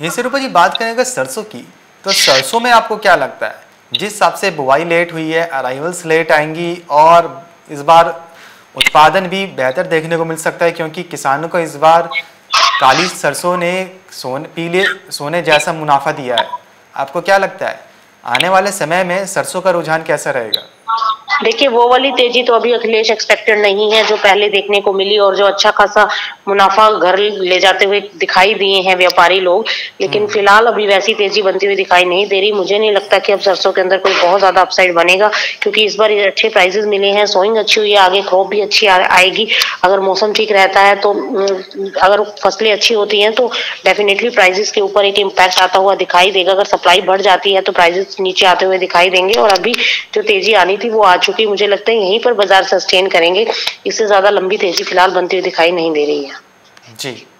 यहीं से रूपा जी बात करें अगर सरसों की, तो सरसों में आपको क्या लगता है, जिस हिसाब से बुआई लेट हुई है, अराइवल्स लेट आएंगी और इस बार उत्पादन भी बेहतर देखने को मिल सकता है क्योंकि किसानों को इस बार काली सरसों ने पीले सोने जैसा मुनाफा दिया है, आपको क्या लगता है आने वाले समय में सरसों का रुझान कैसा रहेगा? देखिए वो वाली तेजी तो अभी अखिलेश एक्सपेक्टेड नहीं है जो पहले देखने को मिली और जो अच्छा खासा मुनाफा घर ले जाते हुए दिखाई दिए हैं व्यापारी लोग, लेकिन फिलहाल अभी वैसी तेजी बनती हुई दिखाई नहीं दे रही। मुझे नहीं लगता कि अब सरसों के अंदर कोई बहुत ज्यादा अपसाइड बनेगा क्योंकि इस बार अच्छे प्राइजेस मिले हैं, सोइंग अच्छी हुई है, आगे क्रॉप भी अच्छी आएगी। अगर मौसम ठीक रहता है तो अगर फसलें अच्छी होती हैं तो डेफिनेटली प्राइजेस के ऊपर एक इम्पैक्ट आता हुआ दिखाई देगा। अगर सप्लाई बढ़ जाती है तो प्राइजेस नीचे आते हुए दिखाई देंगे और अभी जो तेजी आनी थी वो आ चुकी, मुझे लगता है यहीं पर बाजार सस्टेन करेंगे, इससे ज्यादा लंबी तेजी फिलहाल बनती हुई दिखाई नहीं दे रही है। जी।